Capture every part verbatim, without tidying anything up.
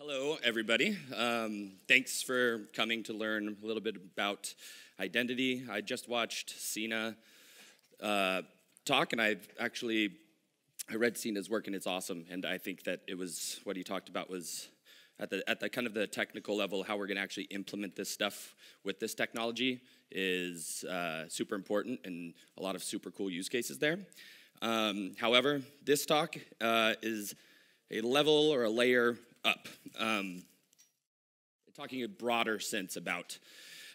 Hello, everybody. Um, thanks for coming to learn a little bit about identity. I just watched Cena uh, talk, and I've actually I read Cena's work, and it's awesome. And I think that it was what he talked about was at the at the kind of the technical level, how we're going to actually implement this stuff with this technology is uh, super important, and a lot of super cool use cases there. Um, however, this talk uh, is a level or a layer up. Um, talking a broader sense about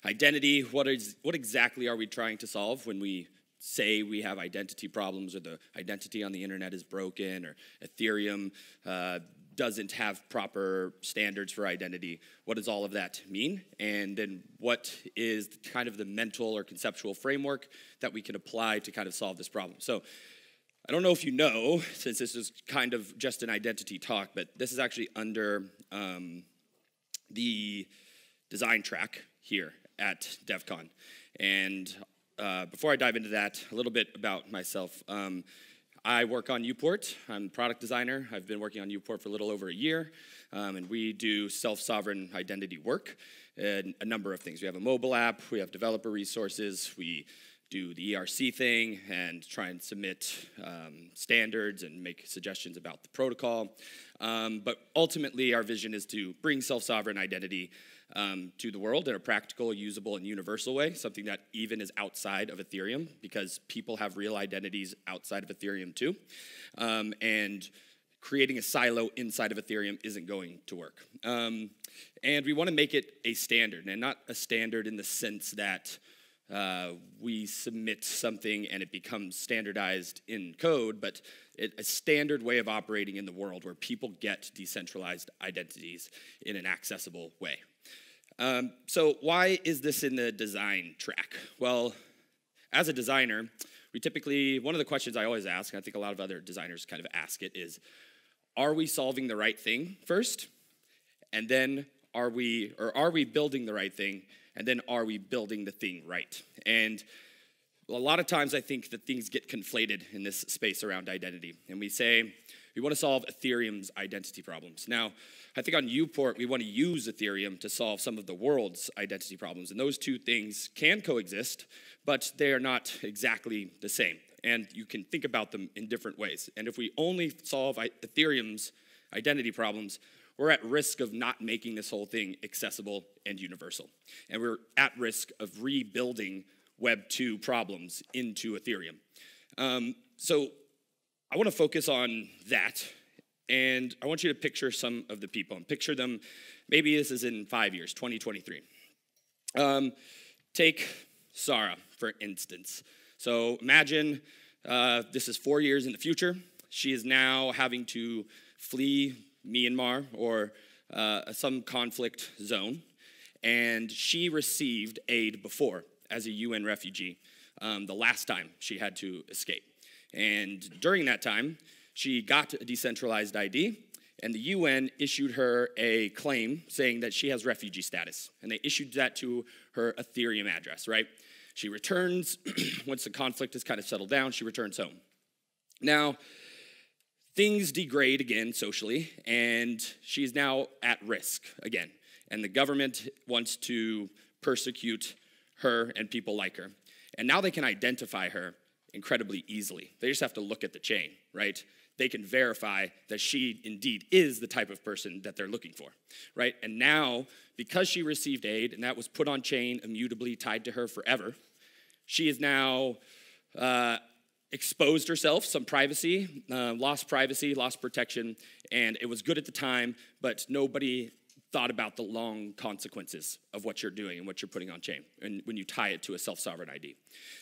identity, what is what exactly are we trying to solve when we say we have identity problems, or the identity on the internet is broken, or Ethereum uh, doesn't have proper standards for identity. What does all of that mean? And then what is kind of the mental or conceptual framework that we can apply to kind of solve this problem? So I don't know if you know, since this is kind of just an identity talk, but this is actually under um, the design track here at DevCon. And uh, before I dive into that, a little bit about myself. Um, I work on Uport. I'm a product designer. I've been working on Uport for a little over a year, um, and we do self-sovereign identity work and a number of things. We have a mobile app. We have developer resources. We do the E R C thing and try and submit um, standards and make suggestions about the protocol. Um, but ultimately, our vision is to bring self-sovereign identity um, to the world in a practical, usable, and universal way, something that even is outside of Ethereum, because people have real identities outside of Ethereum too. Um, and creating a silo inside of Ethereum isn't going to work. Um, and we want to make it a standard, and not a standard in the sense that Uh, we submit something and it becomes standardized in code, but it, a standard way of operating in the world where people get decentralized identities in an accessible way. Um, so why is this in the design track? Well, as a designer, we typically, one of the questions I always ask, and I think a lot of other designers kind of ask it, is, are we solving the right thing first? And then are we, or are we building the right thing? And then are we building the thing right? And a lot of times I think that things get conflated in this space around identity. And we say, we want to solve Ethereum's identity problems. Now, I think on Uport, we want to use Ethereum to solve some of the world's identity problems. And those two things can coexist, but they are not exactly the same. And you can think about them in different ways. And if we only solve Ethereum's identity problems, we're at risk of not making this whole thing accessible and universal. And we're at risk of rebuilding Web two problems into Ethereum. Um, so I want to focus on that. And I want you to picture some of the people. And picture them, maybe this is in five years, twenty twenty-three. Um, take Sarah, for instance. So imagine uh, this is four years in the future. She is now having to flee Myanmar or uh, some conflict zone, and she received aid before as a U N refugee um, the last time she had to escape. And during that time, she got a decentralized I D, and the U N issued her a claim saying that she has refugee status, and they issued that to her Ethereum address, right? She returns, once the conflict has kind of settled down, she returns home. Now, things degrade again socially, and she's now at risk again. And the government wants to persecute her and people like her. And now they can identify her incredibly easily. They just have to look at the chain, right? They can verify that she indeed is the type of person that they're looking for, right? And now, because she received aid, and that was put on chain, immutably tied to her forever, she is now uh, exposed herself, some privacy, uh, lost privacy, lost protection, and it was good at the time, but nobody thought about the long consequences of what you're doing and what you're putting on chain, and when you tie it to a self-sovereign I D.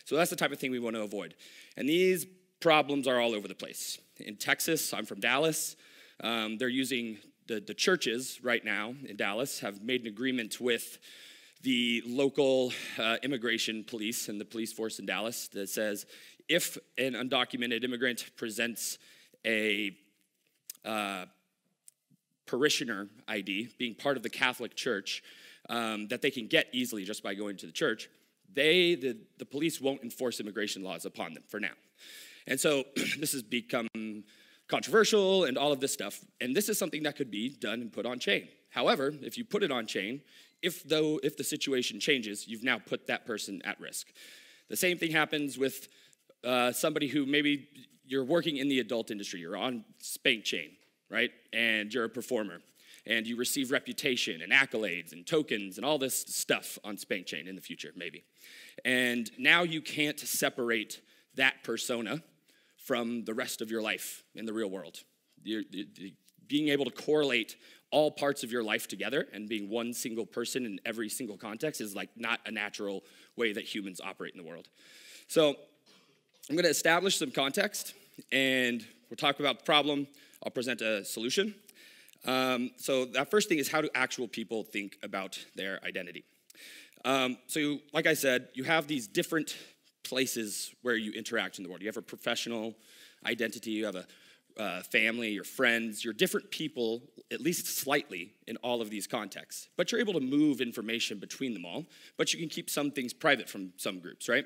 So that's the type of thing we want to avoid. And these problems are all over the place. In Texas, I'm from Dallas, um, they're using, the, the churches right now in Dallas have made an agreement with the local uh, immigration police and the police force in Dallas that says, if an undocumented immigrant presents a uh, parishioner I D, being part of the Catholic Church, um, that they can get easily just by going to the church, they, the, the police won't enforce immigration laws upon them for now. And so this has become controversial and all of this stuff. And this is something that could be done and put on chain. However, if you put it on chain, if, though, if the situation changes, you've now put that person at risk. The same thing happens with uh, somebody who maybe you're working in the adult industry, you're on Spank Chain, right? And you're a performer, and you receive reputation and accolades and tokens and all this stuff on Spank Chain in the future, maybe. And now you can't separate that persona from the rest of your life in the real world. You're, you're, being able to correlate all parts of your life together and being one single person in every single context is like not a natural way that humans operate in the world. So I'm gonna establish some context and we'll talk about the problem. I'll present a solution. Um, so that first thing is, how do actual people think about their identity? Um, so you, like I said, you have these different places where you interact in the world. You have a professional identity, you have a Uh, family, your friends, your different people, at least slightly, in all of these contexts. But you're able to move information between them all, but you can keep some things private from some groups, right?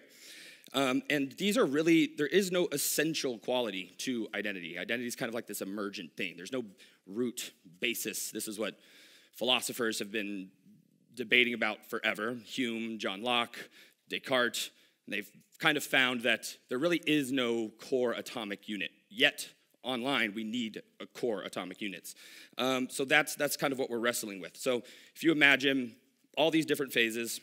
Um, and these are really, there is no essential quality to identity. Identity is kind of like this emergent thing. There's no root basis. This is what philosophers have been debating about forever. Hume, John Locke, Descartes, and they've kind of found that there really is no core atomic unit yet. Online, we need a core atomic units. Um, so that's, that's kind of what we're wrestling with. So if you imagine all these different phases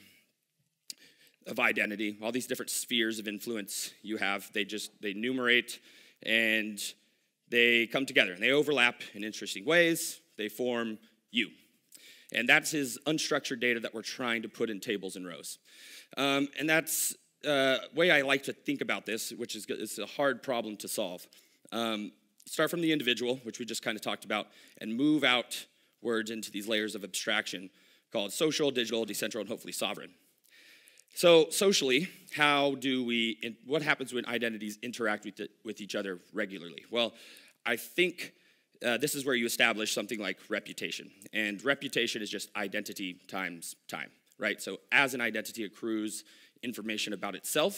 of identity, all these different spheres of influence you have, they just, they numerate and they come together and they overlap in interesting ways, they form you. And that's his unstructured data that we're trying to put in tables and rows. Um, and that's uh, way I like to think about this, which is it's a hard problem to solve. Um, Start from the individual, which we just kind of talked about, and move outwards into these layers of abstraction called social, digital, decentral, and hopefully sovereign. So socially, how do we, what happens when identities interact with, the, with each other regularly? Well, I think uh, this is where you establish something like reputation. And reputation is just identity times time, right? So as an identity accrues information about itself,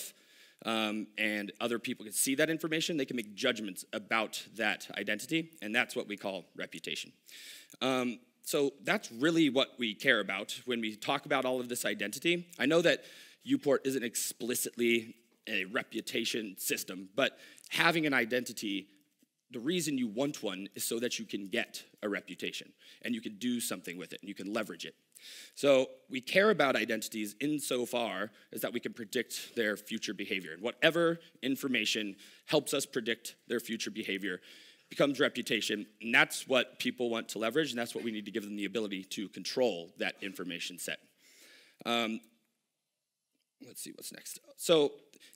Um, and other people can see that information, they can make judgments about that identity, and that's what we call reputation. Um, so that's really what we care about when we talk about all of this identity. I know that Uport isn't explicitly a reputation system, but having an identity, the reason you want one is so that you can get a reputation, and you can do something with it, and you can leverage it. So we care about identities insofar as that we can predict their future behavior. And whatever information helps us predict their future behavior becomes reputation, and that's what people want to leverage, and that's what we need to give them the ability to control that information set. Um, let's see what's next. So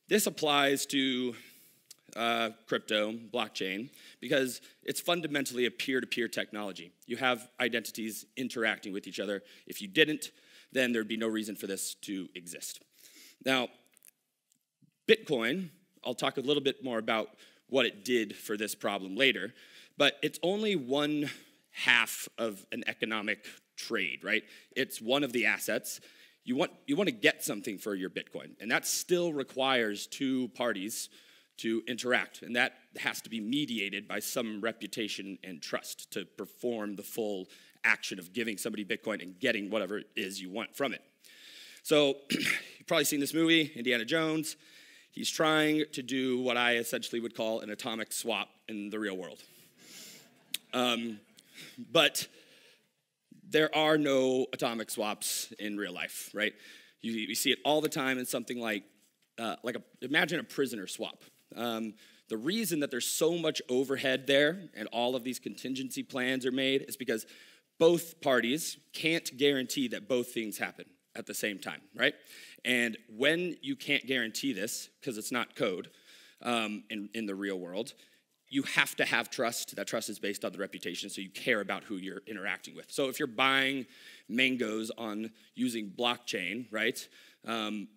this applies to uh, crypto, blockchain, because it's fundamentally a peer-to-peer technology. You have identities interacting with each other. If you didn't, then there'd be no reason for this to exist. Now, Bitcoin, I'll talk a little bit more about what it did for this problem later, but it's only one half of an economic trade, right? It's one of the assets. You want, you want to get something for your Bitcoin, and that still requires two parties to interact, and that has to be mediated by some reputation and trust to perform the full action of giving somebody Bitcoin and getting whatever it is you want from it. So you've probably seen this movie, Indiana Jones. He's trying to do what I essentially would call an atomic swap in the real world. Um, but there are no atomic swaps in real life, right? You, you see it all the time in something like, uh, like a, imagine a prisoner swap. Um, the reason that there's so much overhead there and all of these contingency plans are made is because both parties can't guarantee that both things happen at the same time, right? And when you can't guarantee this, because it's not code um, in, in the real world, you have to have trust. That trust is based on the reputation, so you care about who you're interacting with. So if you're buying mangoes on using blockchain, right, um,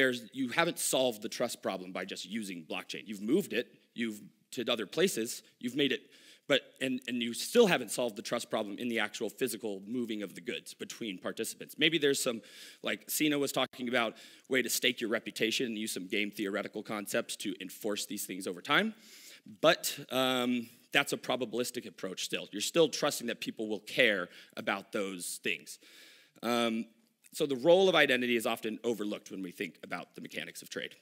There's, you haven't solved the trust problem by just using blockchain. You've moved it, you've to other places, you've made it, but and, and you still haven't solved the trust problem in the actual physical moving of the goods between participants. Maybe there's some, like Cena was talking about, way to stake your reputation and use some game theoretical concepts to enforce these things over time, but um, that's a probabilistic approach still. You're still trusting that people will care about those things. Um, so the role of identity is often overlooked when we think about the mechanics of trade.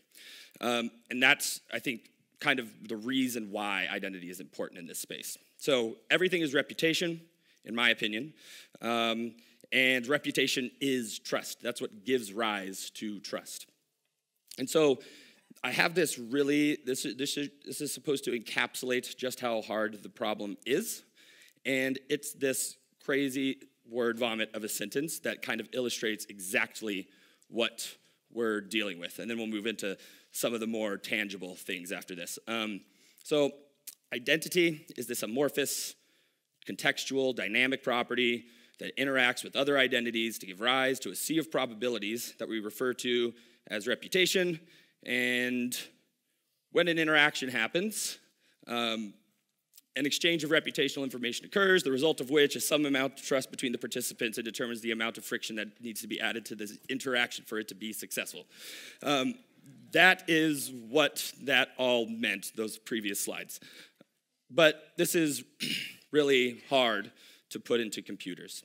Um, and that's, I think, kind of the reason why identity is important in this space. So everything is reputation, in my opinion. Um, and reputation is trust. That's what gives rise to trust. And so I have this really, this, this, is, this is supposed to encapsulate just how hard the problem is. And it's this crazy word vomit of a sentence that kind of illustrates exactly what we're dealing with. And then we'll move into some of the more tangible things after this. Um, so identity is this amorphous, contextual, dynamic property that interacts with other identities to give rise to a sea of probabilities that we refer to as reputation. And when an interaction happens, um, an exchange of reputational information occurs, the result of which is some amount of trust between the participants and determines the amount of friction that needs to be added to this interaction for it to be successful. Um, that is what that all meant, those previous slides. But this is really hard to put into computers.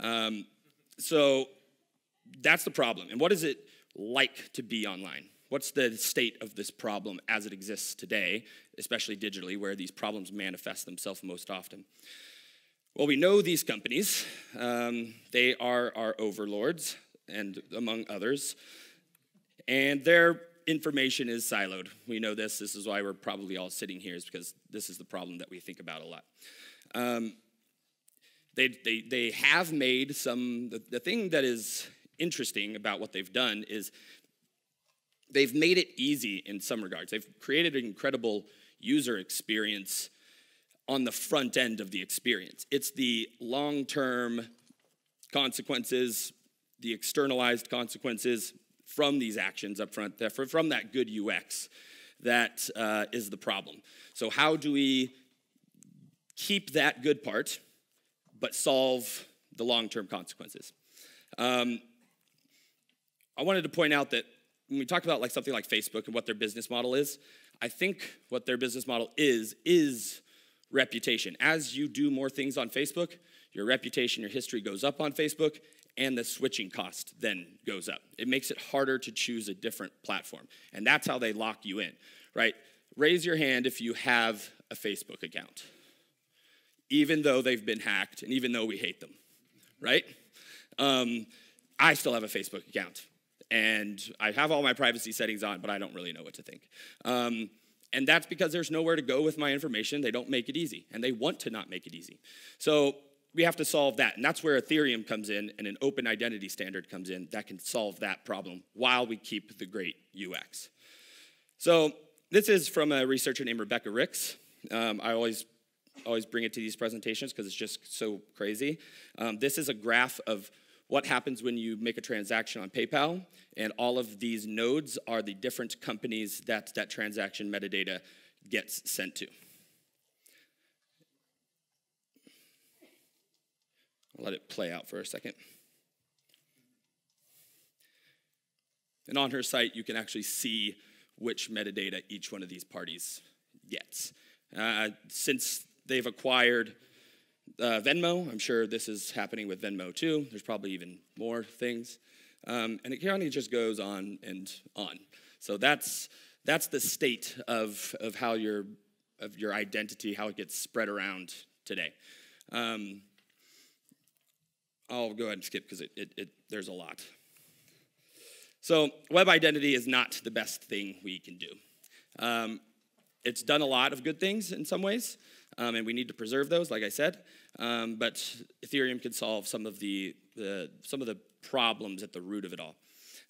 Um, so that's the problem. And what is it like to be online? What's the state of this problem as it exists today, especially digitally, where these problems manifest themselves most often? Well, we know these companies. Um, they are our overlords, and among others. And their information is siloed. We know this. This is why we're probably all sitting here, is because this is the problem that we think about a lot. Um, they, they, they have made some... The, the thing that is interesting about what they've done is they've made it easy in some regards. They've created an incredible user experience on the front end of the experience. It's the long-term consequences, the externalized consequences from these actions up front, from that good U X, that uh, is the problem. So how do we keep that good part but solve the long-term consequences? Um, I wanted to point out that when we talk about like something like Facebook and what their business model is, I think what their business model is, is reputation. As you do more things on Facebook, your reputation, your history goes up on Facebook, and the switching cost then goes up. It makes it harder to choose a different platform. And that's how they lock you in, right? Raise your hand if you have a Facebook account, even though they've been hacked and even though we hate them, right? Um, I still have a Facebook account. And I have all my privacy settings on, but I don't really know what to think. Um, and that's because there's nowhere to go with my information. They don't make it easy, and they want to not make it easy. So we have to solve that, and that's where Ethereum comes in, and an open identity standard comes in that can solve that problem while we keep the great U X. So this is from a researcher named Rebecca Ricks. Um, I always, always bring it to these presentations because it's just so crazy. Um, this is a graph of what happens when you make a transaction on PayPal, and all of these nodes are the different companies that that transaction metadata gets sent to. I'll let it play out for a second. And on her site, you can actually see which metadata each one of these parties gets. Uh, since they've acquired Uh, Venmo, I'm sure this is happening with Venmo too. There's probably even more things. Um, and it kind of just goes on and on. So that's, that's the state of, of how your, of your identity, how it gets spread around today. Um, I'll go ahead and skip because it, it, it, there's a lot. So web identity is not the best thing we can do. Um, it's done a lot of good things in some ways. Um, and we need to preserve those, like I said. Um, but Ethereum can solve some of the, the some of the problems at the root of it all.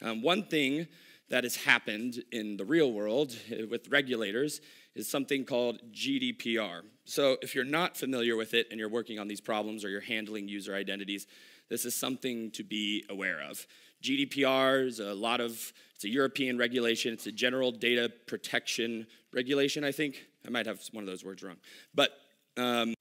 Um, one thing that has happened in the real world with regulators is something called G D P R. So if you're not familiar with it and you're working on these problems or you're handling user identities, this is something to be aware of. G D P R is a lot of, it's a European regulation. It's a general data protection regulation, I think. I might have one of those words wrong. But um,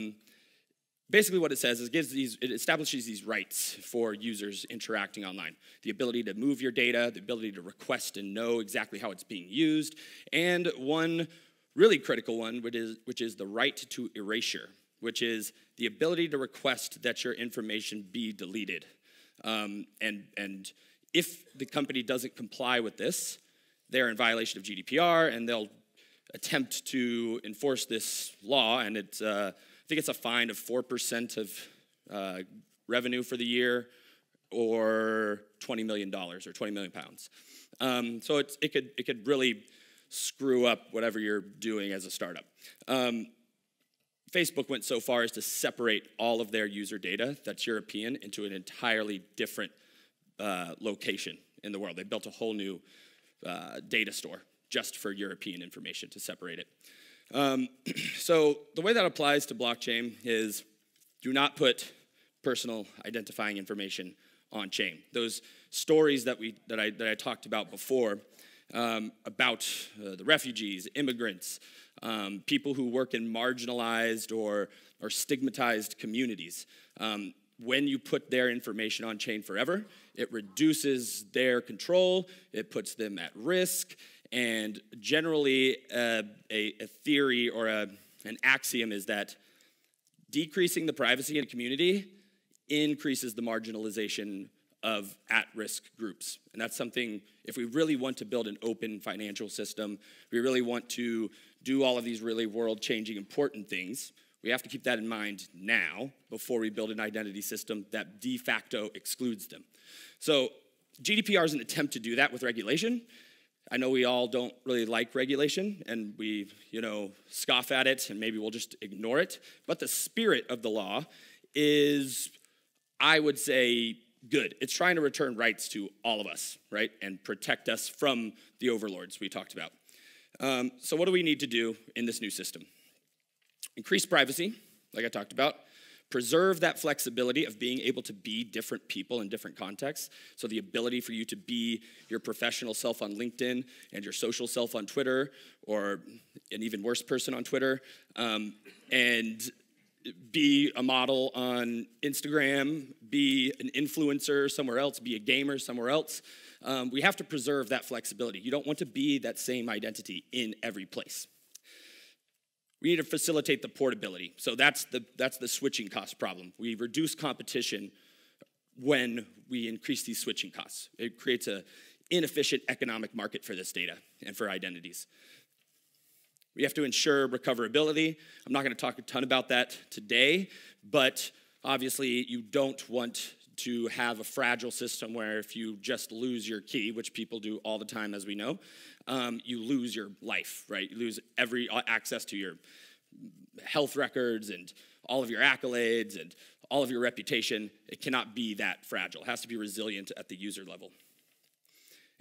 basically what it says is it, gives these, it establishes these rights for users interacting online. The ability to move your data, the ability to request and know exactly how it's being used, and one really critical one, which is, which is the right to erasure, which is the ability to request that your information be deleted. Um, and, and if the company doesn't comply with this, they're in violation of G D P R, and they'll attempt to enforce this law, and it's, uh, I think it's a fine of four percent of uh, revenue for the year, or twenty million dollars, or twenty million pounds. Um, so it's, it, could, it could really screw up whatever you're doing as a startup. Um, Facebook went so far as to separate all of their user data that's European into an entirely different uh, location in the world. They built a whole new uh, data store just for European information to separate it. Um, so the way that applies to blockchain is do not put personal identifying information on chain. Those stories that we that I that I talked about before um, about uh, the refugees, immigrants, um, people who work in marginalized or or stigmatized communities. Um, when you put their information on chain forever, it reduces their control. It puts them at risk, and generally, uh, a, a theory or a an axiom is that decreasing the privacy in a community increases the marginalization of at-risk groups. And that's something, if we really want to build an open financial system, we really want to do all of these really world-changing important things, we have to keep that in mind now before we build an identity system that de facto excludes them. So G D P R is an attempt to do that with regulation. I know we all don't really like regulation, and we, you know, scoff at it, and maybe we'll just ignore it. But the spirit of the law is, I would say, good. It's trying to return rights to all of us, right, and protect us from the overlords we talked about. Um, so what do we need to do in this new system? Increase privacy, like I talked about. Preserve that flexibility of being able to be different people in different contexts. So the ability for you to be your professional self on LinkedIn and your social self on Twitter, or an even worse person on Twitter, um, and be a model on Instagram, be an influencer somewhere else, be a gamer somewhere else. Um, we have to preserve that flexibility. You don't want to be that same identity in every place. We need to facilitate the portability. So that's the, that's the switching cost problem. We reduce competition when we increase these switching costs. It creates an inefficient economic market for this data and for identities. We have to ensure recoverability. I'm not going to talk a ton about that today, but obviously you don't want to have a fragile system where if you just lose your key, which people do all the time as we know, um, you lose your life, right? You lose every access to your health records and all of your accolades and all of your reputation. It cannot be that fragile. It has to be resilient at the user level.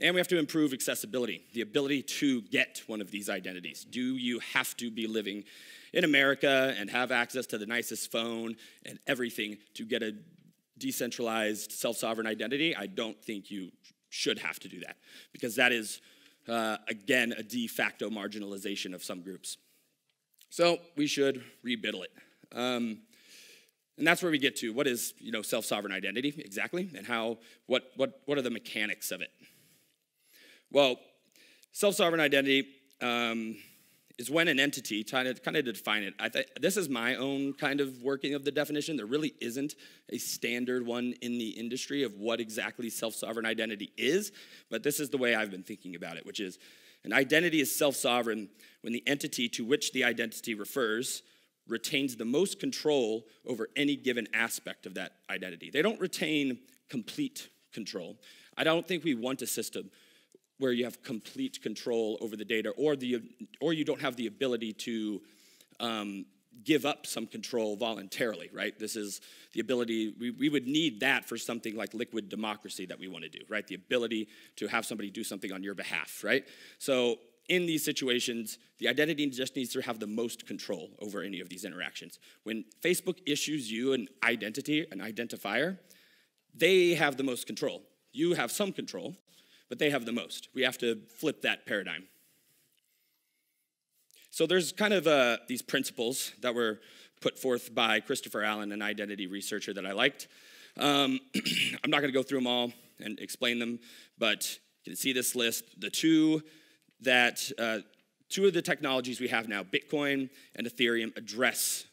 And we have to improve accessibility, the ability to get one of these identities. Do you have to be living in America and have access to the nicest phone and everything to get a decentralized self-sovereign identity? I don't think you should have to do that, because that is, uh, again, a de facto marginalization of some groups. So we should rebiddle it. Um, And that's where we get to what is, you know, self-sovereign identity exactly, and how, what, what, what are the mechanics of it? Well, self-sovereign identity um, is when an entity, kind of to define it, I th this is my own kind of working of the definition. There really isn't a standard one in the industry of what exactly self-sovereign identity is, but this is the way I've been thinking about it, which is an identity is self-sovereign when the entity to which the identity refers retains the most control over any given aspect of that identity. They don't retain complete control. I don't think we want a system where you have complete control over the data, or the or you don't have the ability to um, give up some control voluntarily, right? This is the ability, we, we would need that for something like liquid democracy that we want to do, right? The ability to have somebody do something on your behalf, right? So in these situations, the identity just needs to have the most control over any of these interactions. When Facebook issues you an identity, an identifier, they have the most control. You have some control, but they have the most. We have to flip that paradigm. So there's kind of uh, these principles that were put forth by Christopher Allen, an identity researcher that I liked. Um, I'm not going to go through them all and explain them, but you can see this list. The two that uh, Two of the technologies we have now, Bitcoin and Ethereum, address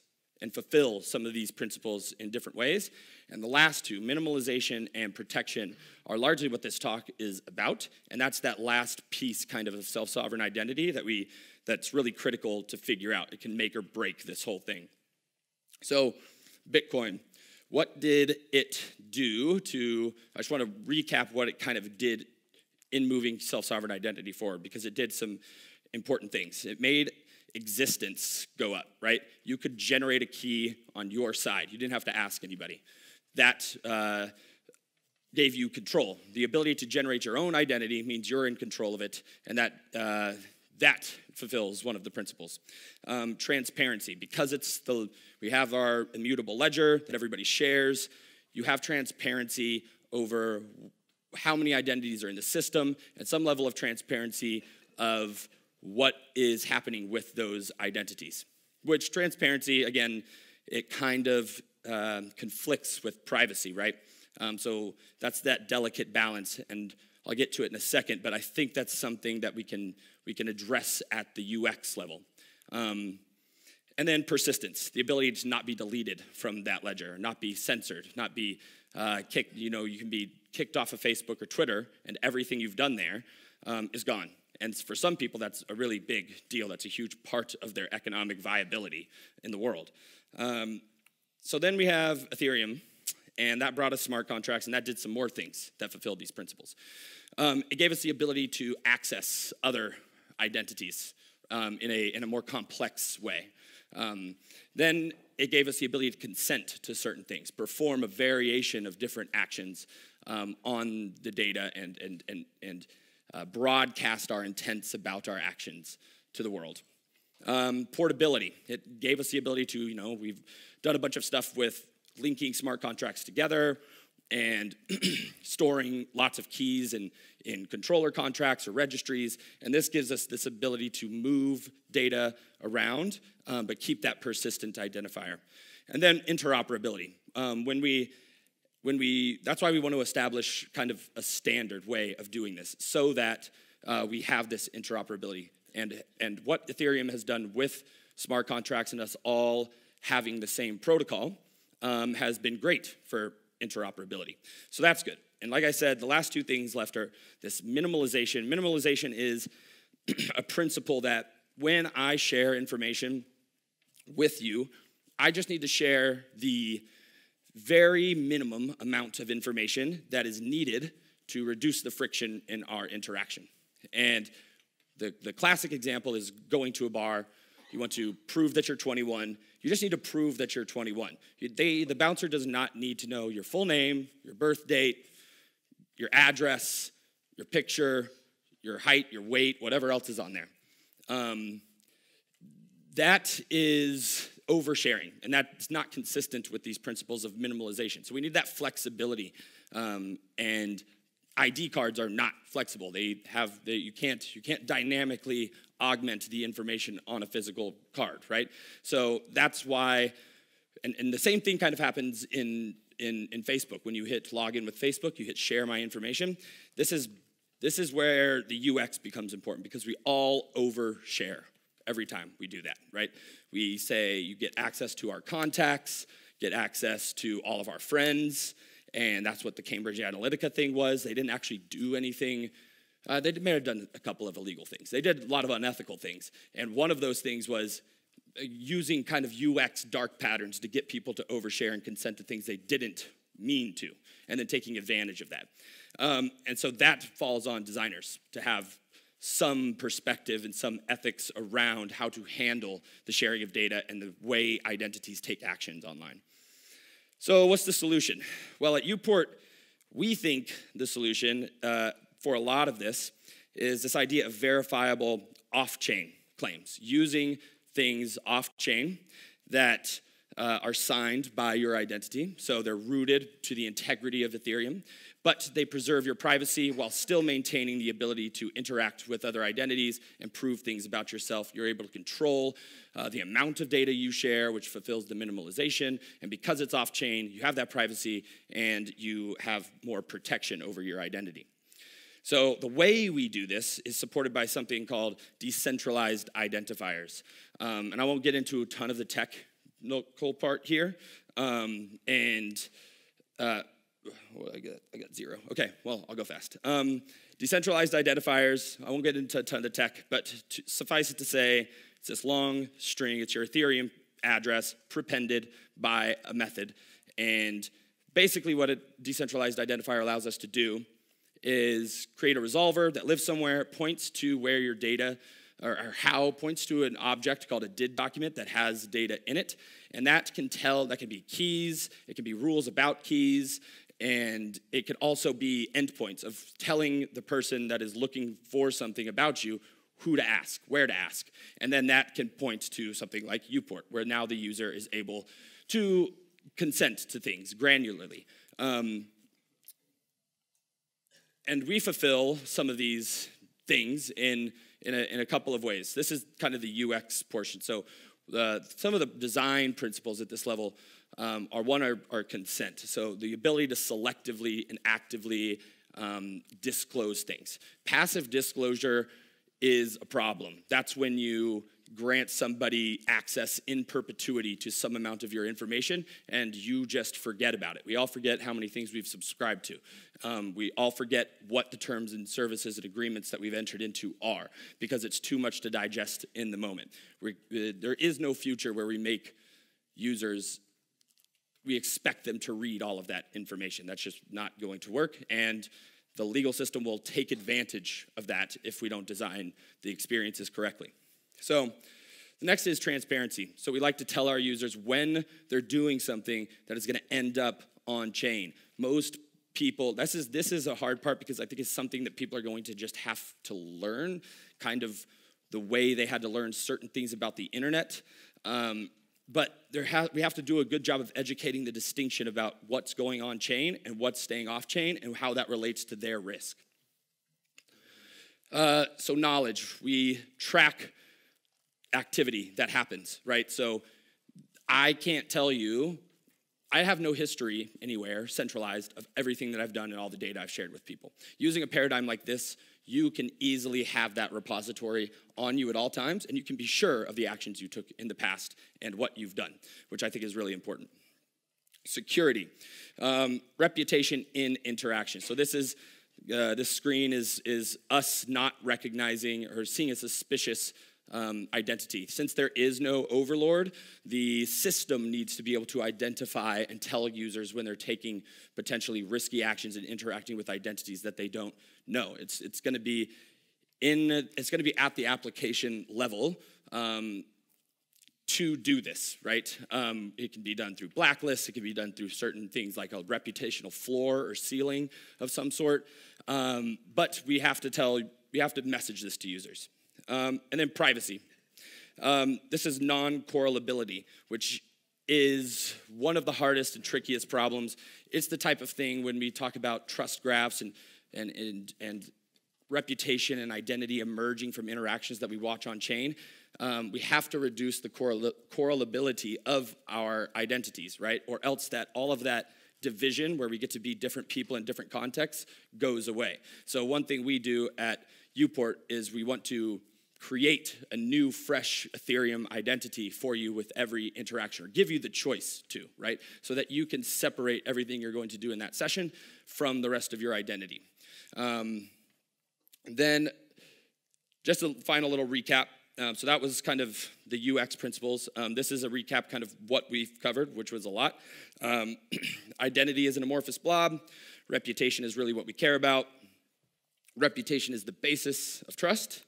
and fulfill some of these principles in different ways. And the last two, minimalization and protection, are largely what this talk is about. And that's that last piece kind of a self-sovereign identity that we, that's really critical to figure out. It can make or break this whole thing. So Bitcoin, what did it do to, I just want to recap what it kind of did in moving self-sovereign identity forward, because it did some important things. It made existence go up, right? You could generate a key on your side. You didn't have to ask anybody. That uh, gave you control. The ability to generate your own identity means you're in control of it, and that, uh, that fulfills one of the principles. Um, transparency, because it's the, we have our immutable ledger that everybody shares, you have transparency over how many identities are in the system, and some level of transparency of what is happening with those identities. Which transparency, again, it kind of um, conflicts with privacy, right? Um, so that's that delicate balance, and I'll get to it in a second, but I think that's something that we can, we can address at the U X level. Um, and then persistence, the ability to not be deleted from that ledger, not be censored, not be uh, kicked, you know, you can be kicked off of Facebook or Twitter, and everything you've done there um, is gone. And for some people, that's a really big deal. That's a huge part of their economic viability in the world. Um, so then we have Ethereum, and that brought us smart contracts, and that did some more things that fulfilled these principles. Um, it gave us the ability to access other identities um, in, a, in a more complex way. Um, then it gave us the ability to consent to certain things, perform a variation of different actions um, on the data, and, and, and, and Uh, broadcast our intents about our actions to the world. Um, portability, it gave us the ability to, you know, we've done a bunch of stuff with linking smart contracts together and storing lots of keys in, in controller contracts or registries, and this gives us this ability to move data around, um, but keep that persistent identifier. And then interoperability. Um, when we When we, that's why we want to establish kind of a standard way of doing this, so that uh, we have this interoperability. And, and what Ethereum has done with smart contracts and us all having the same protocol um, has been great for interoperability. So that's good. And like I said, the last two things left are this minimalization. Minimalization is a principle that when I share information with you, I just need to share the very minimum amount of information that is needed to reduce the friction in our interaction. And the, the classic example is going to a bar. You want to prove that you're twenty-one. You just need to prove that you're twenty-one. You, they, the bouncer does not need to know your full name, your birth date, your address, your picture, your height, your weight, whatever else is on there. Um, that is oversharing, and that's not consistent with these principles of minimalization. So we need that flexibility, um, and I D cards are not flexible. They have the, you can't you can't dynamically augment the information on a physical card, right? So that's why, and, and the same thing kind of happens in, in in Facebook. When you hit login with Facebook, you hit share my information. This is this is where the U X becomes important, because we all overshare. Every time we do that, right? We say you get access to our contacts, get access to all of our friends, and that's what the Cambridge Analytica thing was. They didn't actually do anything. Uh, they may have done a couple of illegal things. They did a lot of unethical things, and one of those things was using kind of U X dark patterns to get people to overshare and consent to things they didn't mean to, and then taking advantage of that. Um, and so that falls on designers to have some perspective and some ethics around how to handle the sharing of data and the way identities take actions online. So what's the solution? Well, at Uport, we think the solution uh, for a lot of this is this idea of verifiable off-chain claims, using things off-chain that uh, are signed by your identity, so they're rooted to the integrity of Ethereum, but they preserve your privacy while still maintaining the ability to interact with other identities and prove things about yourself. You're able to control uh, the amount of data you share, which fulfills the minimalization. And because it's off-chain, you have that privacy and you have more protection over your identity. So the way we do this is supported by something called decentralized identifiers. Um, and I won't get into a ton of the technical part here. Um, and uh, what did I get? I got zero. Okay, well, I'll go fast. Um, decentralized identifiers, I won't get into a ton of the tech, but to, suffice it to say, it's this long string. It's your Ethereum address prepended by a method. And basically what a decentralized identifier allows us to do is create a resolver that lives somewhere, points to where your data, or, or how, points to an object called a did document that has data in it. And that can tell, that can be keys, it can be rules about keys, and it could also be endpoints of telling the person that is looking for something about you who to ask, where to ask. And then that can point to something like Uport, where now the user is able to consent to things granularly. Um, And we fulfill some of these things in, in, a, in a couple of ways. This is kind of the U X portion. So uh, some of the design principles at this level um, are, one, are, are consent. So the ability to selectively and actively um, disclose things. Passive disclosure is a problem. That's when you grant somebody access in perpetuity to some amount of your information, and you just forget about it. We all forget how many things we've subscribed to. Um, we all forget what the terms and services and agreements that we've entered into are, because it's too much to digest in the moment. We, uh, there is no future where we make users, we expect them to read all of that information. That's just not going to work, and the legal system will take advantage of that if we don't design the experiences correctly. So the next is transparency. So we like to tell our users when they're doing something that is going to end up on chain. Most people, this is, this is a hard part because I think it's something that people are going to just have to learn, kind of the way they had to learn certain things about the internet. Um, but there ha we have to do a good job of educating the distinction about what's going on chain and what's staying off chain and how that relates to their risk. Uh, so knowledge, we track activity that happens, right? So I can't tell you, I have no history anywhere centralized of everything that I've done and all the data I've shared with people. Using a paradigm like this, you can easily have that repository on you at all times, and you can be sure of the actions you took in the past and what you've done, which I think is really important. Security, um, reputation in interaction. So this is uh, this screen is is us not recognizing or seeing a suspicious Um, identity. Since there is no overlord, the system needs to be able to identify and tell users when they're taking potentially risky actions and interacting with identities that they don't know. It's it's going to be in it's going to be at the application level um, to do this, right? Um, it can be done through blacklists. It can be done through certain things like a reputational floor or ceiling of some sort. Um, but we have to tell we have to message this to users. Um, and then privacy. Um, this is non-correlability, which is one of the hardest and trickiest problems. It's the type of thing when we talk about trust graphs and, and, and, and reputation and identity emerging from interactions that we watch on chain. Um, we have to reduce the correl- correlability of our identities, right? Or else that all of that division where we get to be different people in different contexts goes away. So one thing we do at Uport is we want to create a new, fresh Ethereum identity for you with every interaction, or give you the choice to, right? So that you can separate everything you're going to do in that session from the rest of your identity. Um, then, just a final little recap. Um, so that was kind of the U X principles. Um, this is a recap kind of what we've covered, which was a lot. Um, identity is an amorphous blob. Reputation is really what we care about. Reputation is the basis of trust.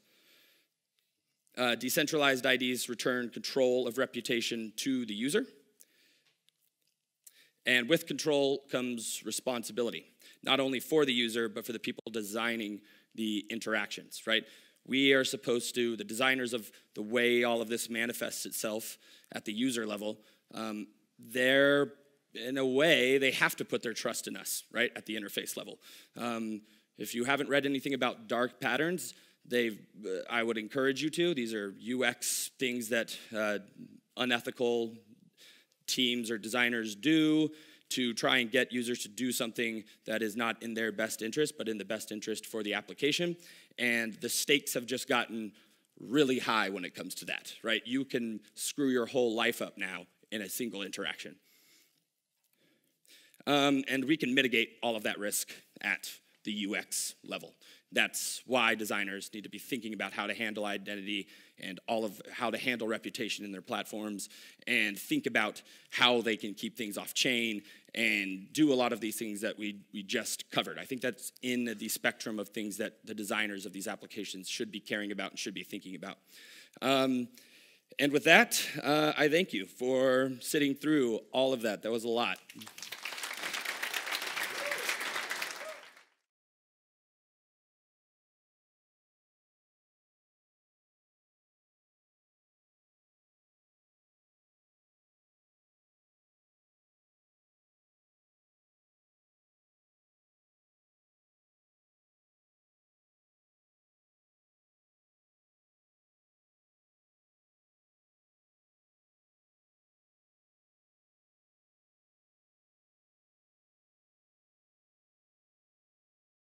Uh, decentralized I Ds return control of reputation to the user. And with control comes responsibility, not only for the user, but for the people designing the interactions, right? We are supposed to, the designers of the way all of this manifests itself at the user level, um, they're, in a way, they have to put their trust in us, right, at the interface level. Um, If you haven't read anything about dark patterns, they've, uh, I would encourage you to. These are U X things that uh, unethical teams or designers do to try and get users to do something that is not in their best interest, but in the best interest for the application. And the stakes have just gotten really high when it comes to that, right? You can screw your whole life up now in a single interaction. Um, and we can mitigate all of that risk at the U X level. That's why designers need to be thinking about how to handle identity and all of how to handle reputation in their platforms, and think about how they can keep things off chain and do a lot of these things that we, we just covered. I think that's in the spectrum of things that the designers of these applications should be caring about and should be thinking about. Um, and with that, uh, I thank you for sitting through all of that. That was a lot.